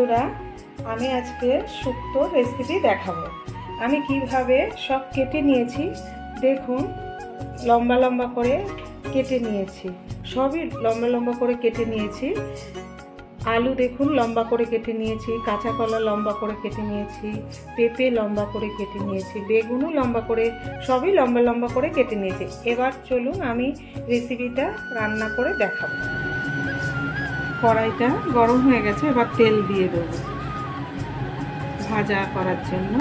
বন্ধুরা, আমি আজকে শুক্তো রেসিপি দেখাবো। আমি কিভাবে সব কেটে নিয়েছি, দেখুন লম্বা লম্বা করে কেটে নিয়েছি, সবই লম্বা লম্বা করে কেটে নিয়েছি। আলু দেখুন লম্বা করে কেটে নিয়েছি, কাঁচা কলা লম্বা করে কেটে নিয়েছি, পেঁপে লম্বা করে কেটে নিয়েছি, বেগুনও লম্বা করে, সবই লম্বা লম্বা করে কেটে নিয়েছি। এবার চলুন আমি রেসিপিটা রান্না করে দেখাবো। কড়াইটা গরম হয়ে গেছে, এবার তেল দিয়ে দেবো ভাজা করার জন্য।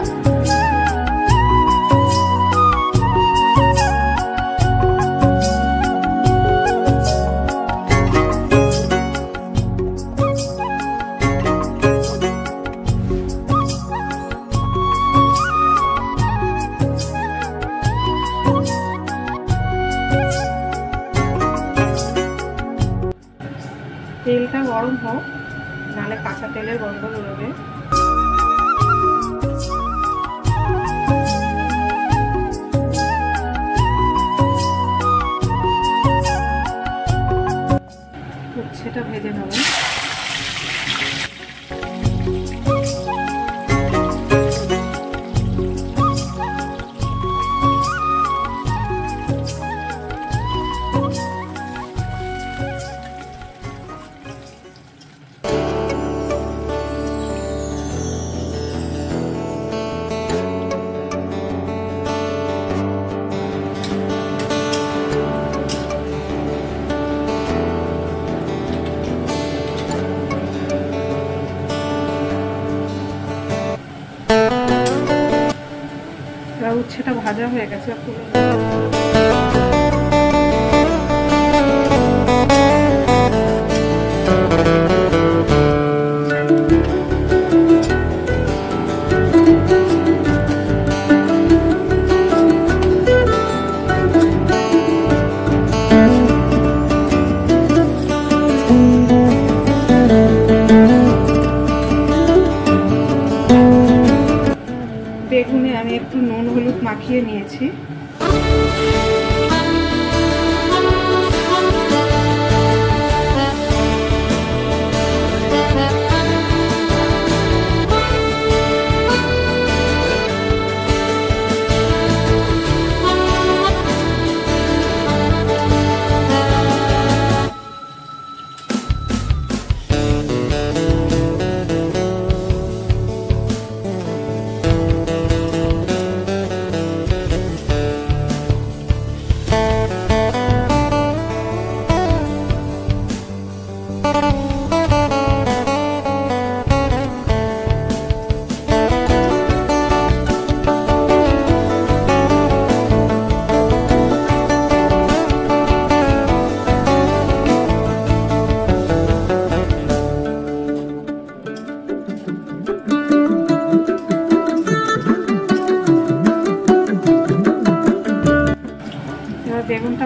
তেলটা গরম হোক, নাহলে কাঁচা তেলের গন্ধ বেরোবে। উচ্ছেটা ভেজে নেব। উচ্ছেটা ভাজা হয়ে গেছে, বেগুনে আমি একটু নুন হলুদ মাখিয়ে নিয়েছি। বেগুনটা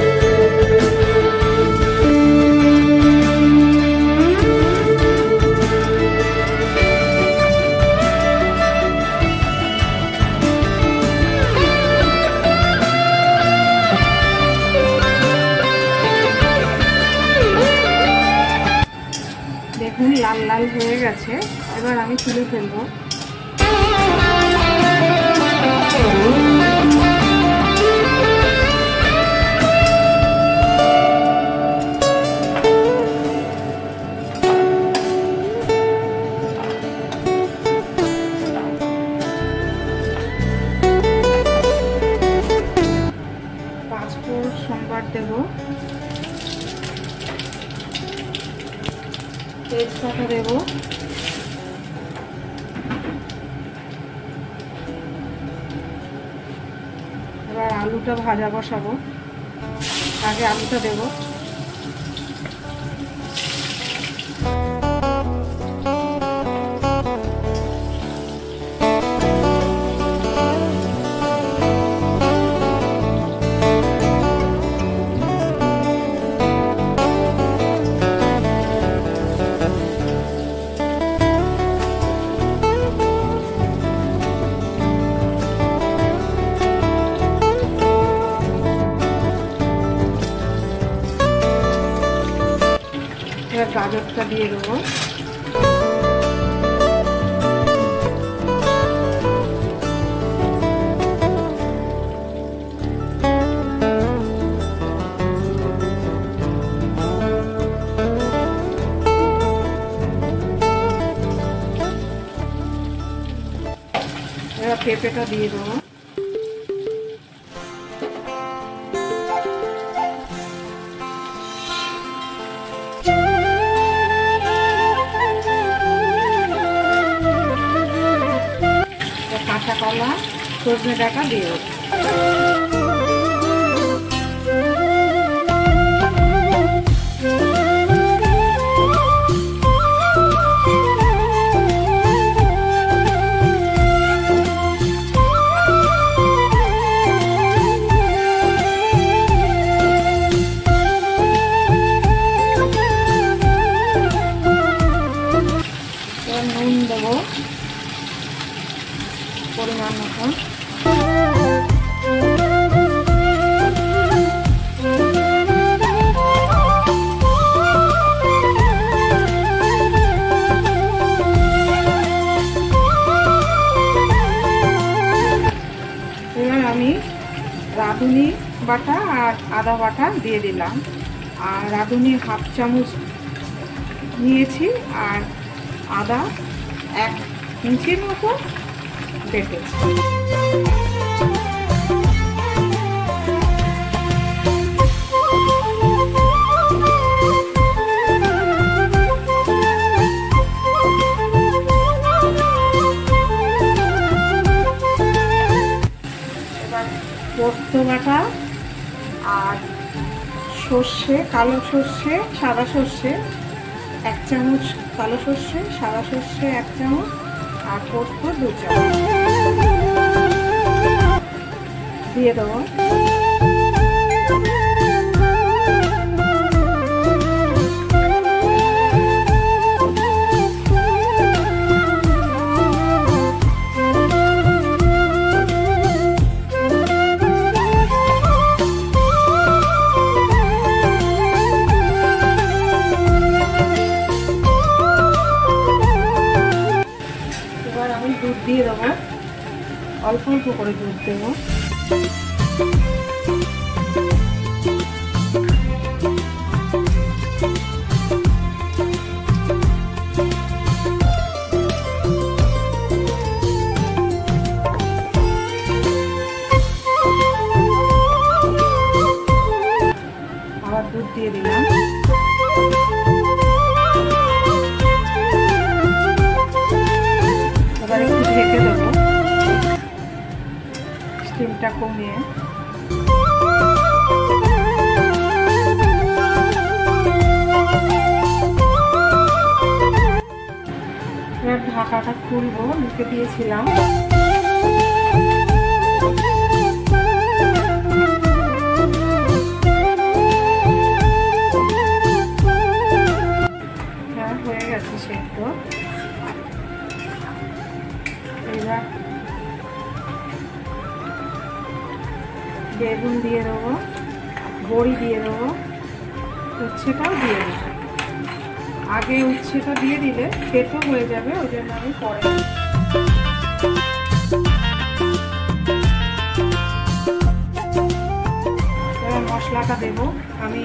লাল লাল হয়ে গেছে, এবার আমি তুলে ফেলবো। পাঁচফোড়ন সম্বার দেব, তেজপাতা দেব, এবার আলুটা ভাজা বসাবো। আগে আলুটা দেব, গাজরটা দিয়ে দেবো। পেঁপেটা দিয়ে দেবো। কাঁচা কলা সজনে ডাঁটা দিয়ে দেবো। পরিমাণ মতো এবার আমি রাঁধুনি বাটা আর আদা বাটা দিয়ে দিলাম। আর রাঁধুনি হাফ চামচ নিয়েছি আর আদা 1 ইঞ্চির মতো পেঁপে। এবার পোস্ত বাটা আর সর্ষে, কালো সর্ষে সাদা সর্ষে 1 চামচ, কালো সর্ষে সাদা সর্ষে 1 চামচ আর পোস্ত 2 চামচ দিয়ে দেবো। এবার আমি দুধ দিয়ে দেবো, অল্প অল্প করে দুধ দেবো। আবার দুধ দিয়ে দিলাম। এবার একটু ঢেকে দেবো স্টিমটা কমিয়ে। ঢাকাটা খুলবো, ঢেকে দিয়েছিলাম। হয়ে গেছে সেদ্ধ। এবার বেগুন দিয়ে দেবো, বড়ি দিয়ে দেবো, উচ্ছেটাও দিয়ে দেবো। আগে উচ্ছেটা দিয়ে দিলে তেতো হয়ে যাবে, ওই জন্য আমি পরে। এবার মশলাটা দেব। আমি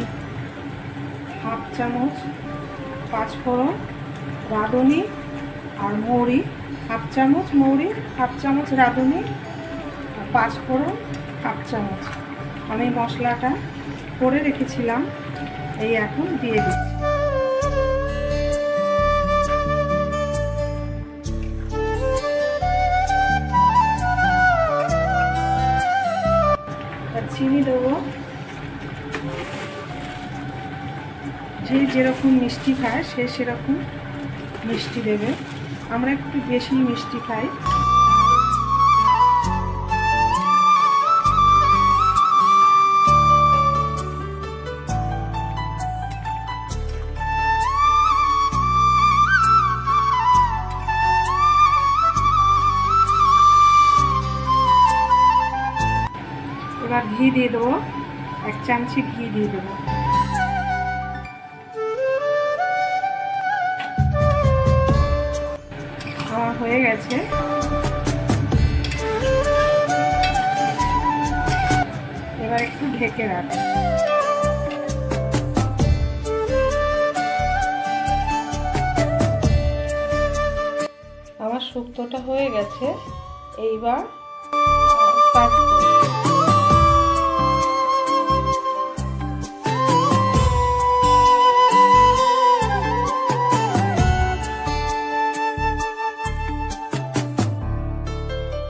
1/2 চামচ 5 ফোড়ন, রাঁধুনি আর মৌরি 1/2 চামচ, মৌরি 1/2 চামচ, রাঁধুনি 5 ফোড়ন 1/2 চামচ। আমি মশলাটা করে রেখেছিলাম, এই এখন দিয়ে দিচ্ছি। চিনি দেবো, যে যেরকম মিষ্টি খায় সে সেরকম মিষ্টি দেবে। আমরা একটু বেশি মিষ্টি খাই। এবার ঘি দিয়ে দেবো, 1 চামচি ঘি দিয়ে দেবো। হয়ে গেছে। এবার একটু ঢেকে রাখো। আমার শুক্তোটা হয়ে গেছে। এইবার